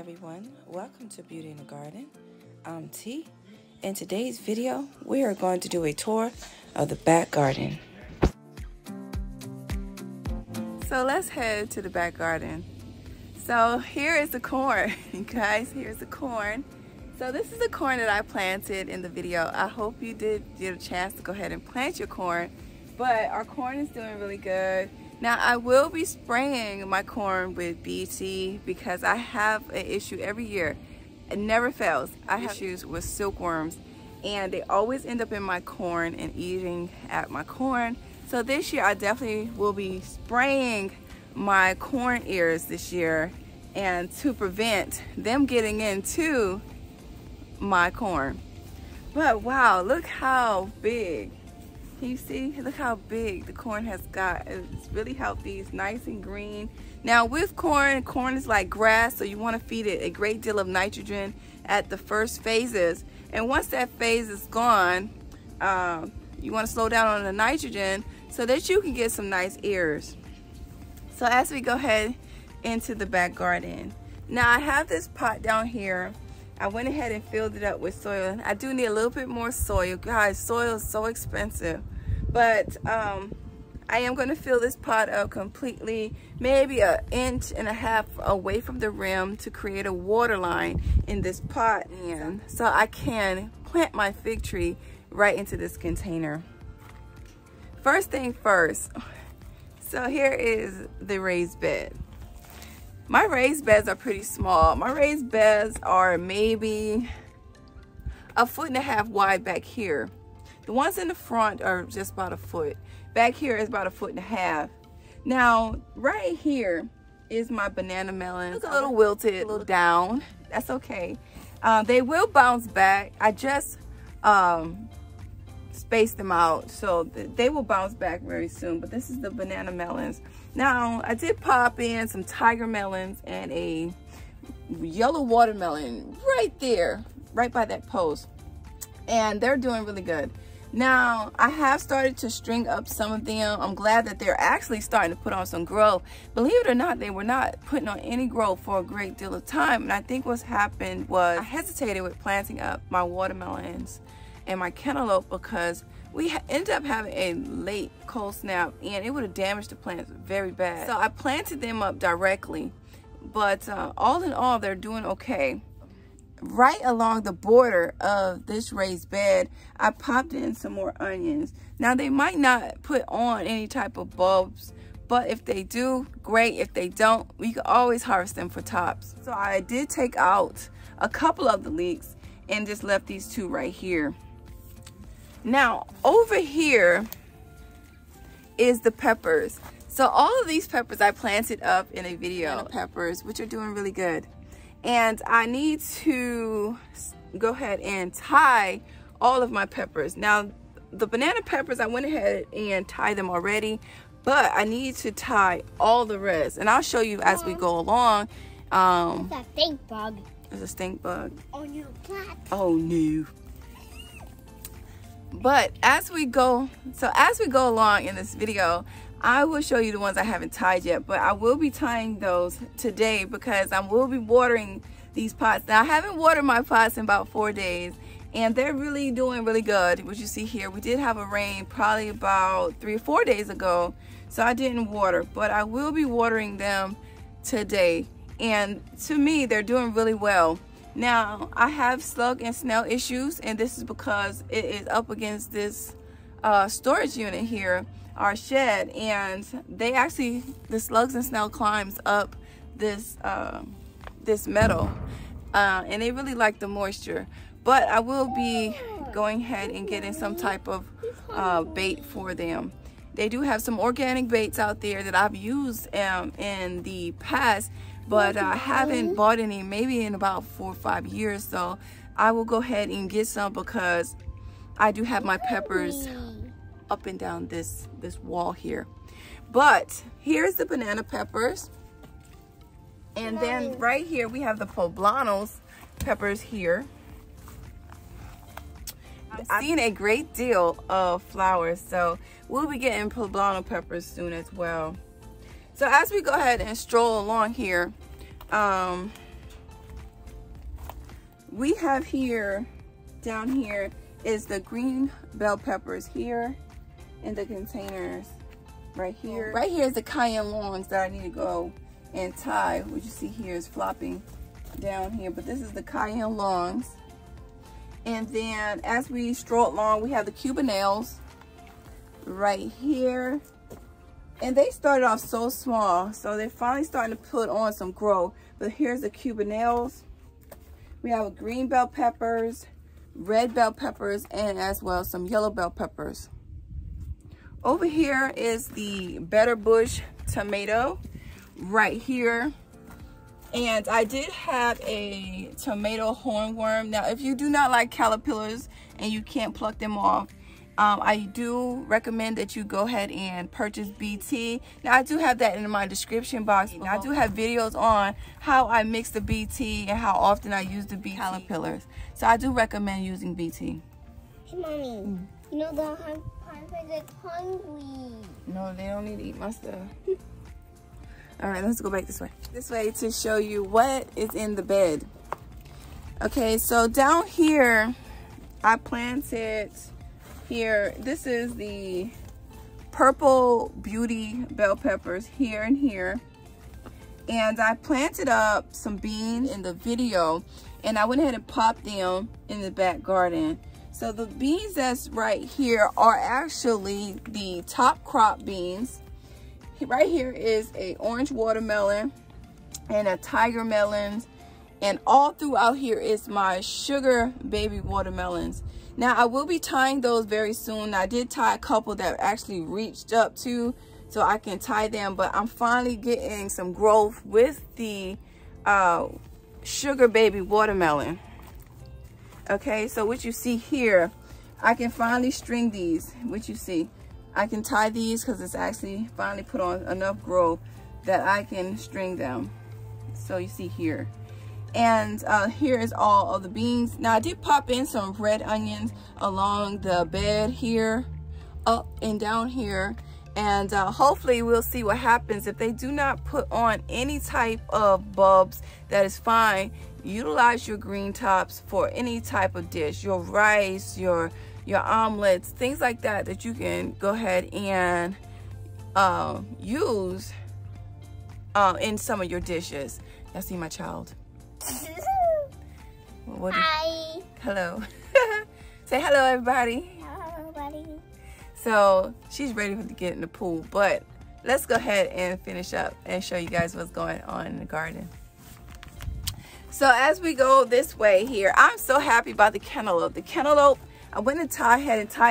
everyone, welcome to Beauty in the Garden. I'm T. In today's video we are going to do a tour of the back garden. So let's head to the back garden. So here is the corn. Guys, here's the corn. So this is the corn that I planted in the video. I hope you did get a chance to go ahead and plant your corn, but our corn is doing really good. Now I will be spraying my corn with BT because I have an issue every year. It never fails. I have issues with silkworms and they always end up in my corn and eating at my corn. So this year I definitely will be spraying my corn ears this year and to prevent them getting into my corn. But wow, look how big. Can you see? Look how big the corn has got. It's really healthy. It's nice and green. Now with corn, corn is like grass, so you want to feed it a great deal of nitrogen at the first phases. And once that phase is gone, you want to slow down on the nitrogen so that you can get some nice ears. So as we go ahead into the back garden. Now I have this pot down here. I went ahead and filled it up with soil. I do need a little bit more soil. Guys, soil is so expensive. But I am gonna fill this pot up completely, maybe an inch and a half away from the rim to create a water line in this pot. And so I can plant my fig tree right into this container. First thing first. So here is the raised bed. My raised beds are pretty small. My raised beds are maybe 1.5 feet wide back here. The ones in the front are just about 1 foot. Back here is about 1.5 feet. Now, right here is my banana melon. It's a little wilted, a little down. That's okay. They will bounce back. I just spaced them out, so they will bounce back very soon. But this is the banana melons. Now I did pop in some tiger melons and a yellow watermelon right there, right by that post, and they're doing really good. Now I have started to string up some of them. I'm glad that they're actually starting to put on some growth. Believe it or not, they were not putting on any growth for a great deal of time, and I think what's happened was I hesitated with planting up my watermelons and my cantaloupe because we ended up having a late cold snap and it would have damaged the plants very bad. So I planted them up directly, but all in all, they're doing okay. Right along the border of this raised bed, I popped in some more onions. Now they might not put on any type of bulbs, but if they do, great. If they don't, we can always harvest them for tops. So I did take out a couple of the leeks and just left these two right here. Now over here is the peppers. So all of these peppers I planted up in a video, peppers, which are doing really good. And I need to go ahead and tie all of my peppers. Now the banana peppers, I went ahead and tied them already, but I need to tie all the rest. And I'll show you as we go along. That's a stink bug. There's a stink bug. On your plant. Oh no. But as we go along in this video, I will show you the ones I haven't tied yet, but I will be tying those today because I will be watering these pots. Now I haven't watered my pots in about 4 days and they're really doing really good. What you see here, we did have a rain probably about 3 or 4 days ago, so I didn't water, but I will be watering them today. And to me, they're doing really well. Now I have slug and snail issues, and this is because it is up against this storage unit here, our shed, and they actually, the slugs and snail climbs up this this metal, and they really like the moisture. But I will be going ahead and getting some type of bait for them. They do have some organic baits out there that I've used in the past, but I haven't bought any maybe in about 4 or 5 years. So I will go ahead and get some because I do have my peppers up and down this wall here. But here's the banana peppers. And then right here we have the poblanos peppers here. I've seen a great deal of flowers, so we'll be getting poblano peppers soon as well. So as we go ahead and stroll along here, we have here, down here, is the green bell peppers here in the containers right here. Right here is the cayenne lawns that I need to go and tie. What you see here is flopping down here, but this is the cayenne lawns. And then as we stroll along, we have the Cubanelles right here. And they started off so small, so they're finally starting to put on some growth. But here's the Cubanelles. We have green bell peppers, red bell peppers, and as well some yellow bell peppers. Over here is the Better Bush tomato right here. And I did have a tomato hornworm. Now, if you do not like caterpillars and you can't pluck them off, I do recommend that you go ahead and purchase BT. Now, I do have that in my description box. Now, I do have videos on how I mix the BT and how often I use the BT caterpillars. So, I do recommend using BT. Hey, Mommy, you know the caterpillars are hungry. No, they don't need to eat my stuff. All right, let's go back this way. This way to show you what is in the bed. Okay, so down here, I planted... Here, this is the Purple Beauty bell peppers here and here. And I planted up some beans in the video, and I went ahead and popped them in the back garden. So the beans that's right here are actually the Top Crop beans. Right here is a orange watermelon and a tiger melon. And all throughout here is my Sugar Baby watermelons. Now, I will be tying those very soon. I did tie a couple that actually reached up to, so I can tie them. But I'm finally getting some growth with the Sugar Baby watermelon. Okay, so what you see here, I can finally string these. What you see, I can tie these because it's actually finally put on enough growth that I can string them. So you see here. And here is all of the beans. Now, I did pop in some red onions along the bed here, up and down here. And hopefully we'll see what happens. If they do not put on any type of bulbs, that is fine. Utilize your green tops for any type of dish, your rice, your omelets, things like that, that you can go ahead and use in some of your dishes. I see my child. What Hi. Hello. Say hello, everybody. Hello, everybody. So she's ready to get in the pool, but let's go ahead and finish up and show you guys what's going on in the garden. So as we go this way here, I'm so happy about the cantaloupe. The cantaloupe, I went and tied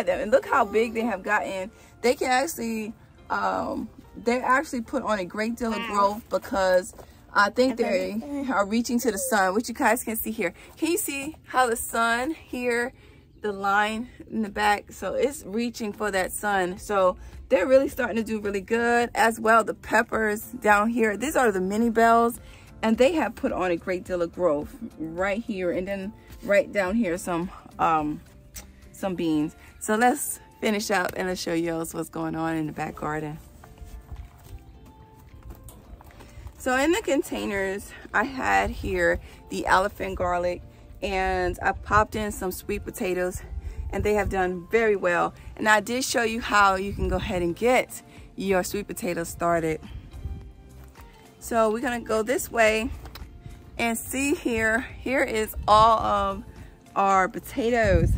them, and look how big they have gotten. They can actually, they actually put on a great deal of growth because I think they are reaching to the sun, which you guys can see here. Can you see how the sun here, the line in the back? So it's reaching for that sun. So they're really starting to do really good as well. The peppers down here, these are the mini bells, and they have put on a great deal of growth right here. And then right down here, some beans. So let's finish up and let's show you else what's going on in the back garden. So in the containers, I had here the elephant garlic, and I popped in some sweet potatoes, and they have done very well. And I did show you how you can go ahead and get your sweet potatoes started. So we're gonna go this way and see here. Here is all of our potatoes.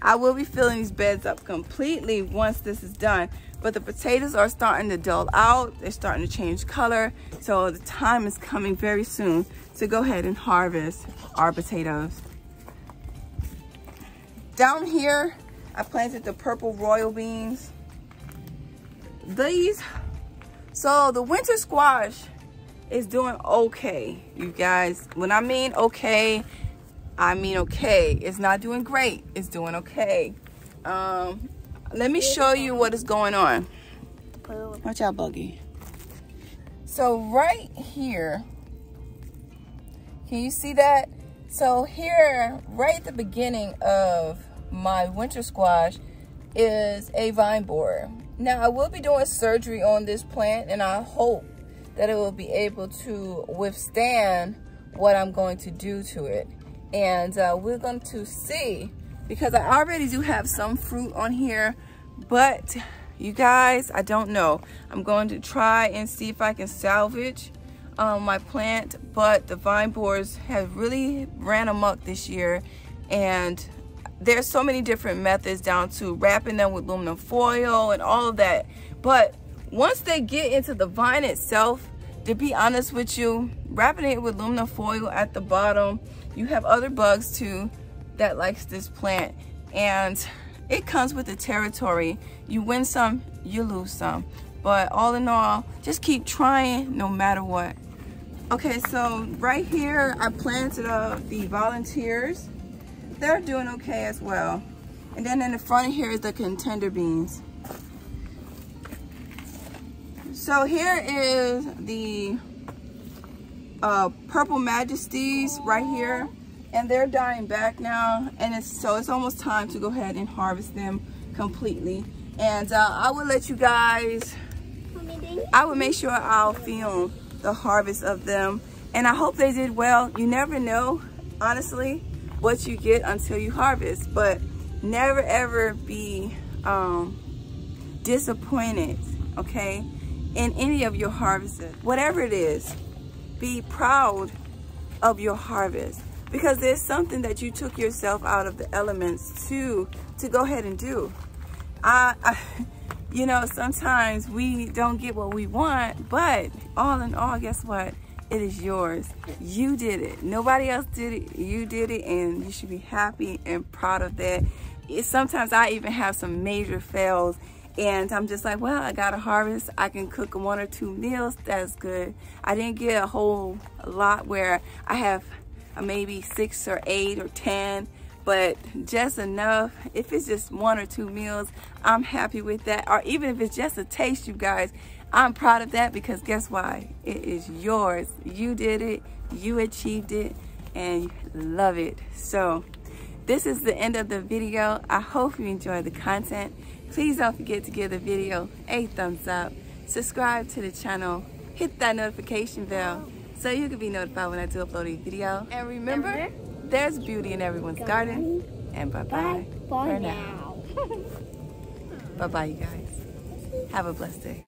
I will be filling these beds up completely once this is done. But the potatoes are starting to dull out. They're starting to change color. So the time is coming very soon to go ahead and harvest our potatoes. Down here, I planted the Purple Royal beans. These, so the winter squash is doing okay, you guys. When I mean okay, I mean okay. It's not doing great, it's doing okay. Let me show you what is going on. Watch out, Buggy. So right here, can you see that? So here, right at the beginning of my winter squash is a vine borer. Now, I will be doing surgery on this plant, and I hope that it will be able to withstand what I'm going to do to it. and we're going to see, because I already do have some fruit on here, but you guys, I don't know. I'm going to try and see if I can salvage my plant, but the vine borers have really ran amok this year, and there's so many different methods, down to wrapping them with aluminum foil and all of that. But once they get into the vine itself, to be honest with you, wrapping it with aluminum foil at the bottom, you have other bugs too that likes this plant, and it comes with the territory. You win some, you lose some, but all in all, just keep trying no matter what. Okay, so right here I planted the volunteers. They're doing okay as well. And then in the front here is the contender beans. So here is the Purple Majesties right here, and they're dying back now, and it's almost time to go ahead and harvest them completely. And I will let you guys, I will make sure I'll film the harvest of them, and I hope they did well. You never know, honestly, what you get until you harvest, but never ever be disappointed, okay, in any of your harvests. Whatever it is, be proud of your harvest, because there's something that you took yourself out of the elements to go ahead and do. You know, sometimes we don't get what we want, but all in all, guess what? It is yours. You did it. Nobody else did it. You did it, and you should be happy and proud of that. Sometimes I even have some major fails, and I'm just like, well, I got a harvest. I can cook 1 or 2 meals. That's good. I didn't get a whole lot where I have maybe 6 or 8 or 10, but just enough. If it's just 1 or 2 meals, I'm happy with that. Or even if it's just a taste, you guys, I'm proud of that, because guess why? It is yours. You did it, you achieved it, and you love it. So this is the end of the video. I hope you enjoyed the content. Please don't forget to give the video a thumbs up, subscribe to the channel, hit that notification bell so you can be notified when I do upload a video. And remember, there's beauty in everyone's garden. And bye-bye for now. Bye-bye, you guys. Have a blessed day.